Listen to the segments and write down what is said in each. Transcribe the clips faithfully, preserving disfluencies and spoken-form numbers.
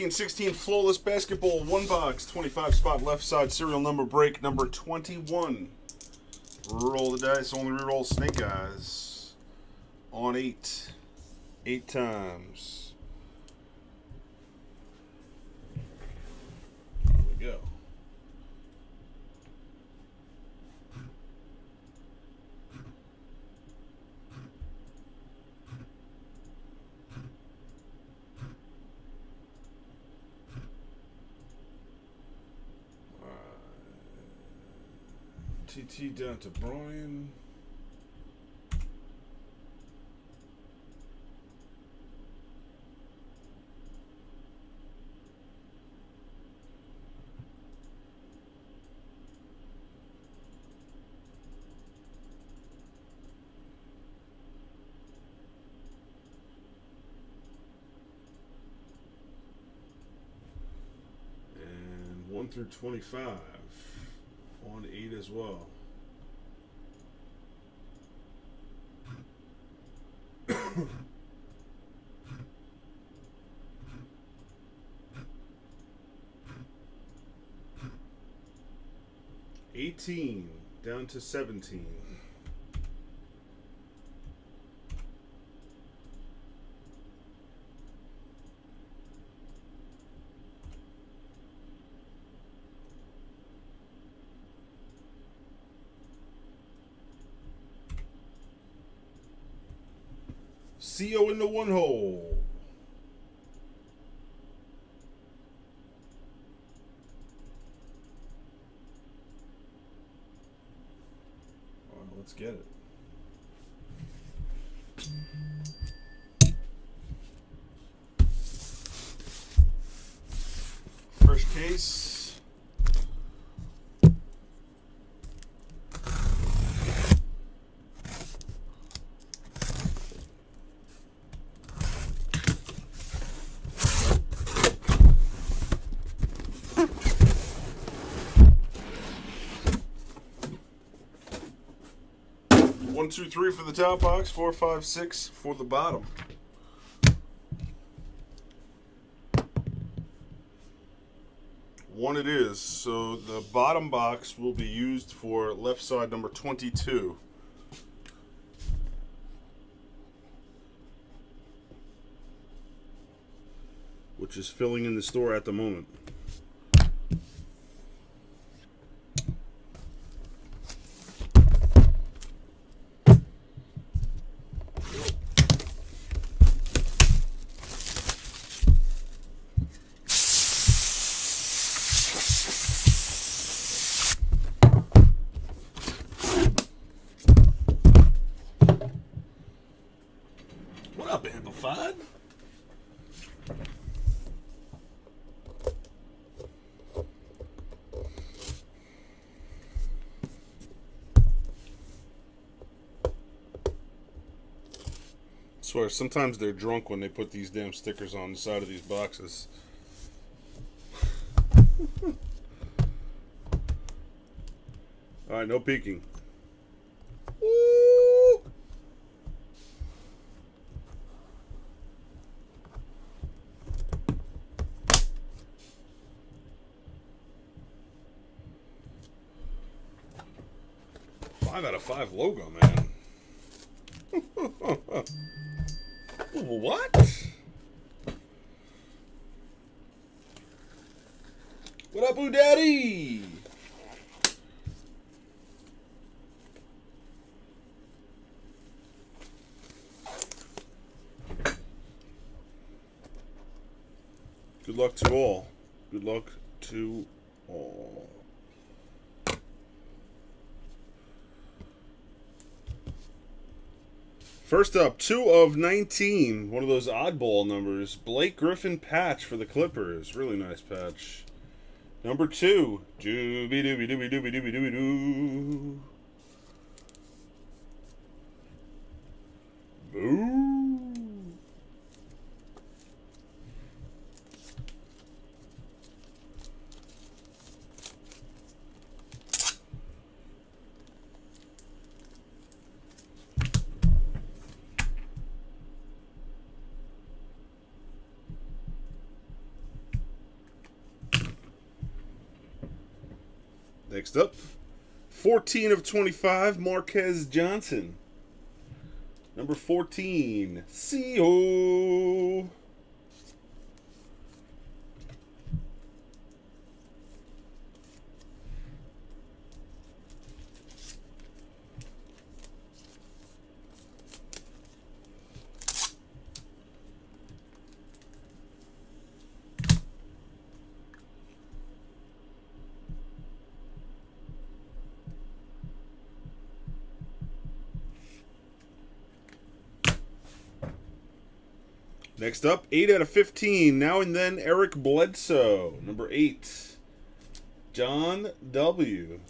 fifteen sixteen Flawless Basketball, one box, twenty-five spot left side, serial number break, number twenty-one. Roll the dice, only reroll Snake Eyes. On eight. Eight times. There we go. T T down to Brian. And one through twenty-five. On eight as well. eighteen down to seventeen. C O in the one hole. All right, let's get it. First case. Two, three for the top box, four, five, six for the bottom. One it is. So the bottom box will be used for left side number twenty-two. Which is filling in the store at the moment. I swear, sometimes they're drunk when they put these damn stickers on the side of these boxes. Alright, no peeking. Woo! Five out of five logo, man. What? What up, Boo Daddy? Good luck to all. Good luck to all. First up, two of nineteen, one of those oddball numbers. Blake Griffin patch for the Clippers. Really nice patch. Number two, doobie doobie doobie doobie doobie doobie doo. Boo. Next up, fourteen of twenty-five, Marquez Johnson. Number fourteen, C O Next up, eight out of fifteen, now and then, Eric Bledsoe. Number eight, John W.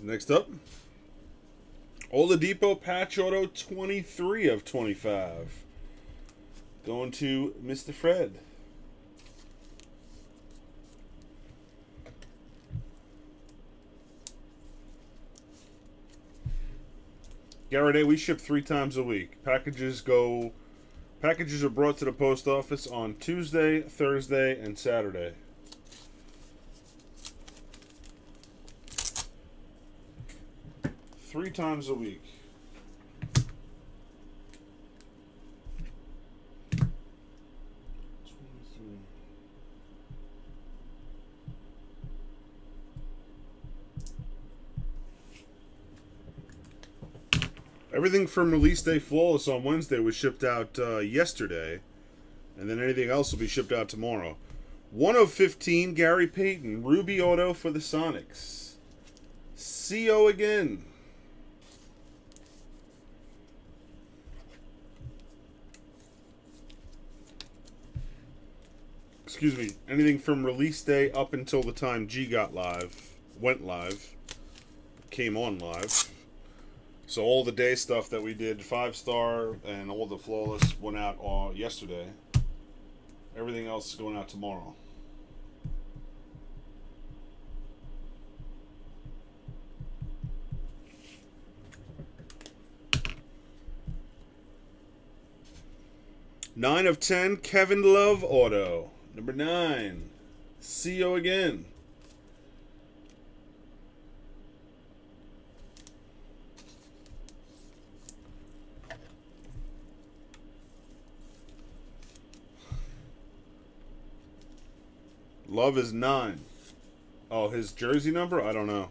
Next up, Oladipo Patch Auto twenty-three of twenty-five. Going to Mister Fred. Garaday, we ship three times a week. Packages go. Packages are brought to the post office on Tuesday, Thursday, and Saturday. Three times a week. Everything from release day flawless on Wednesday was shipped out uh, yesterday, and then anything else will be shipped out tomorrow. one of fifteen, Gary Payton, Ruby Auto for the Sonics. C O again. Excuse me, anything from release day up until the time G got live, went live, came on live. So all the day stuff that we did, five star and all the flawless, went out all yesterday. Everything else is going out tomorrow. nine of ten, Kevin Love Auto. Number nine, C O again. Love is nine. Oh, his jersey number? I don't know.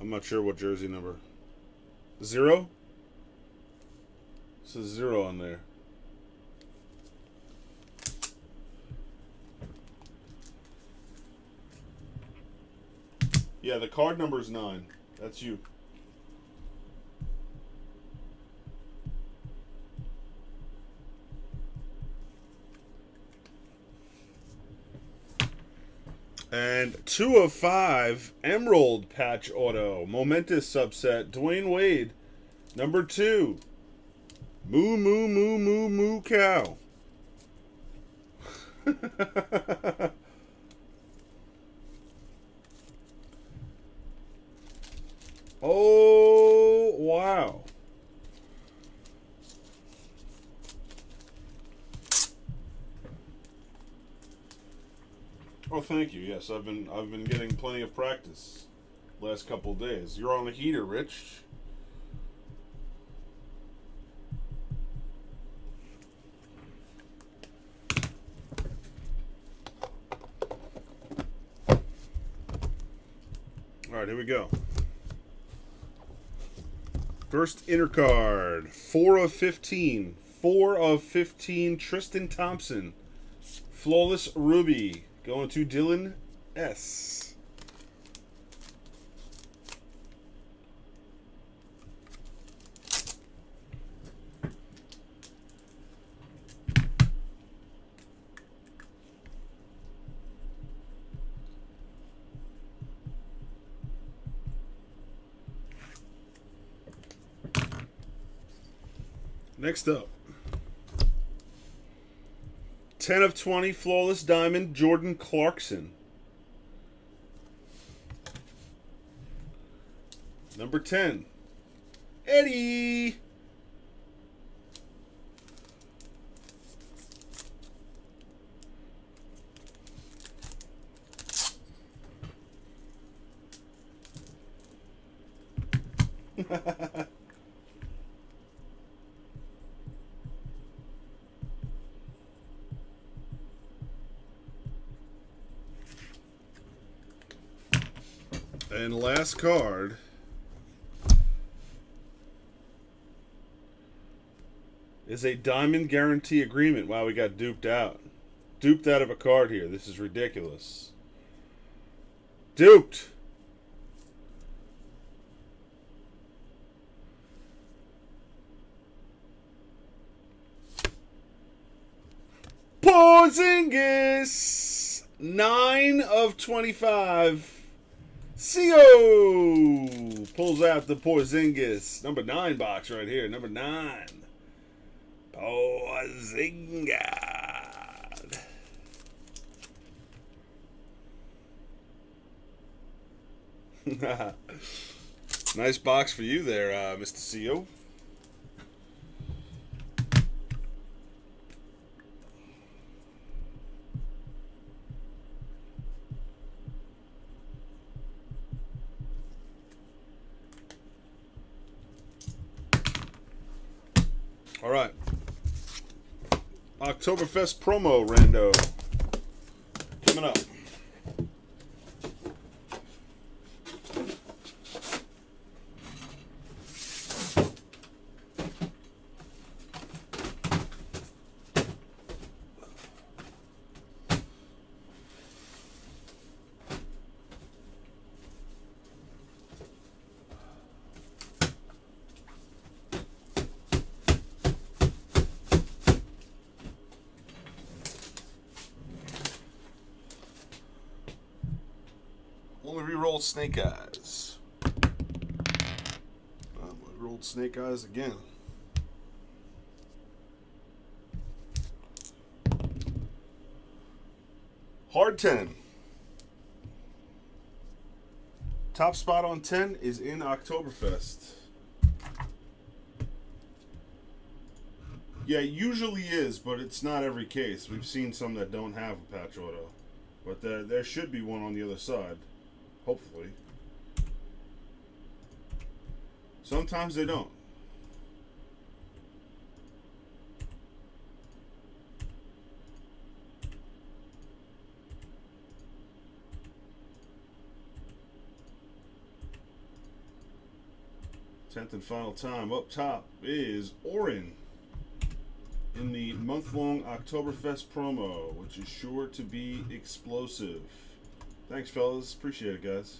I'm not sure what jersey number. Zero? It says zero on there. Yeah, the card number is nine. That's you. And two of five, Emerald Patch Auto. Momentous subset, Dwayne Wade. Number two, Moo Moo Moo Moo Moo Cow. Oh, wow. Oh, thank you. Yes, I've been I've been getting plenty of practice last couple of days. You're on a heater, Rich. All right, here we go. First inner card, four of fifteen, four of fifteen. Tristan Thompson. Flawless Ruby. Going to Dylan S. Next up, ten of twenty, Flawless Diamond, Jordan Clarkson. Number ten, Eddie. And last card, is a diamond guarantee agreement. Wow, we got duped out. Duped out of a card here. This is ridiculous. Duped. Porzingis, nine of twenty-five. C O pulls out the Porzingis. Number nine box right here. Number nine. Porzingis. Nice box for you there, uh, Mister C O All right, Oktoberfest promo rando coming up. Rerolled Snake Eyes. Oh, I rolled Snake Eyes again. Hard ten. Top spot on ten is in Oktoberfest. Yeah, it usually is, but it's not every case. We've seen some that don't have a patch auto, but there, there should be one on the other side. Hopefully. Sometimes they don't. Tenth and final time up top is Orin in the month-long Oktoberfest promo, which is sure to be explosive. Thanks, fellas. Appreciate it, guys.